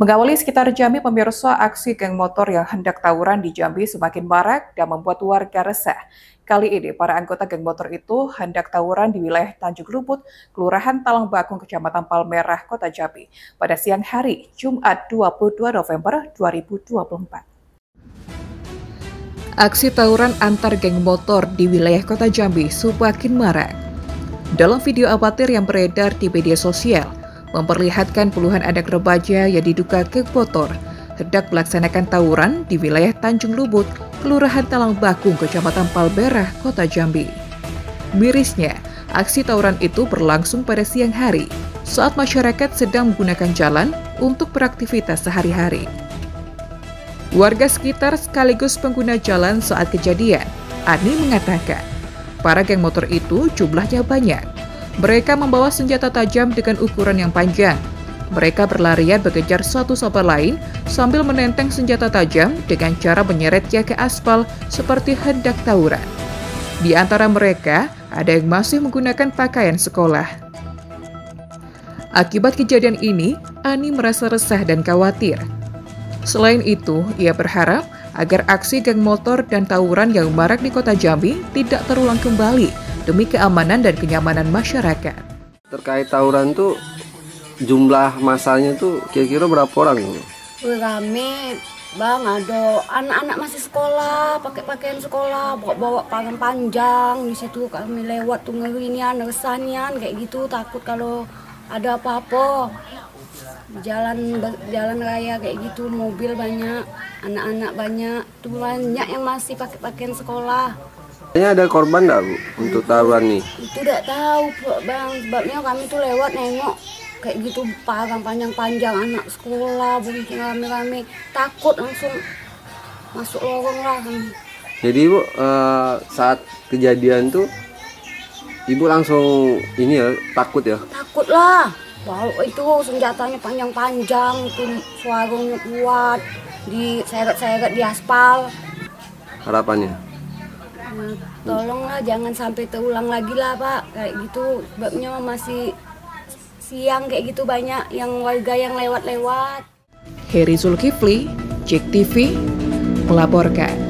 Mengawali sekitar Jambi, pemirsa, aksi geng motor yang hendak tawuran di Jambi semakin marak dan membuat warga resah. Kali ini, para anggota geng motor itu hendak tawuran di wilayah Tanjung Lubut, Kelurahan Talang Bakung, Kecamatan Palmerah, Kota Jambi, pada siang hari, Jumat 22 November 2024. Aksi tawuran antar geng motor di wilayah Kota Jambi semakin marak. Dalam video amatir yang beredar di media sosial, memperlihatkan puluhan anak remaja yang diduga geng motor hendak melaksanakan tawuran di wilayah Tanjung Lubut, Kelurahan Talang Bakung, Kecamatan Palmerah, Kota Jambi. Mirisnya, aksi tawuran itu berlangsung pada siang hari, saat masyarakat sedang menggunakan jalan untuk beraktivitas sehari-hari. Warga sekitar sekaligus pengguna jalan saat kejadian, Ani mengatakan, para geng motor itu jumlahnya banyak. Mereka membawa senjata tajam dengan ukuran yang panjang. Mereka berlarian berkejar satu sama lain sambil menenteng senjata tajam dengan cara menyeretnya ke aspal seperti hendak tawuran. Di antara mereka, ada yang masih menggunakan pakaian sekolah. Akibat kejadian ini, Ani merasa resah dan khawatir. Selain itu, ia berharap agar aksi geng motor dan tawuran yang marak di Kota Jambi tidak terulang kembali demi keamanan dan kenyamanan masyarakat. Terkait tawuran tuh jumlah masanya tuh kira-kira berapa orang? Rame, Bang, ada anak-anak masih sekolah, pakai pakaian sekolah, bawa pangan panjang di situ, kami lewat tuh ngerinian, resanian kayak gitu, takut kalau ada apa-apa. Jalan raya kayak gitu, mobil banyak, anak-anak banyak, tuh banyak yang masih pakai pakaian sekolah. Ada korban nggak, Bu, untuk tawuran nih? Itu nggak tahu, Bang, sebabnya kami tuh lewat nengok kayak gitu, parang panjang-panjang, anak sekolah, bunting rame-rame, takut langsung masuk lorong lah. Jadi, Bu, saat kejadian tuh Ibu langsung ini ya, takut ya? Takut lah. Wow, itu senjatanya panjang-panjang, suaranya kuat, diseret-seret di aspal. Harapannya? Nah, tolonglah jangan sampai terulang lagi lah, Pak, kayak gitu. Sebabnya masih siang kayak gitu, banyak yang warga yang lewat-lewat. Heri Zulkifli, JEK TV, melaporkan.